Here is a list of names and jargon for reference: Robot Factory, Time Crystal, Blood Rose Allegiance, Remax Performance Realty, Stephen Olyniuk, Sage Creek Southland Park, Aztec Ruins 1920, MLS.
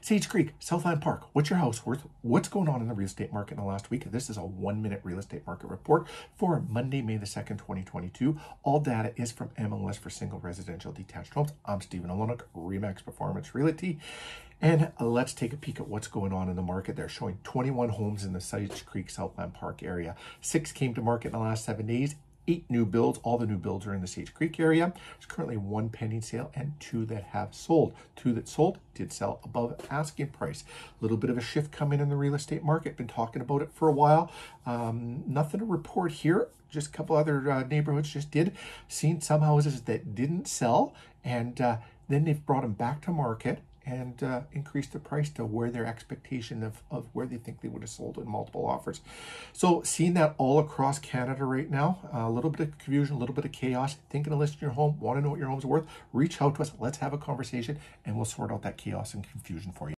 Sage Creek, Southland Park, what's your house worth? What's going on in the real estate market in the last week? This is a 1-minute real estate market report for Monday, May the 2nd, 2022. All data is from MLS for single residential detached homes. I'm Stephen Olyniuk, Remax Performance Realty. And let's take a peek at what's going on in the market. They're showing 21 homes in the Sage Creek Southland Park area. 6 came to market in the last 7 days. 8 new builds. All the new builds are in the Sage Creek area. There's currently 1 pending sale and 2 that have sold. 2 that sold did sell above asking price. A little bit of a shift coming in the real estate market. Been talking about it for a while. Nothing to report here. Just a couple other neighborhoods just did. Seen some houses that didn't sell, and then they've brought them back to market and increase the price to where their expectation of where they think they would have sold in multiple offers. So seeing that all across Canada right now, a little bit of confusion, a little bit of chaos, thinking of listing your home, want to know what your home's worth, reach out to us, let's have a conversation, and we'll sort out that chaos and confusion for you.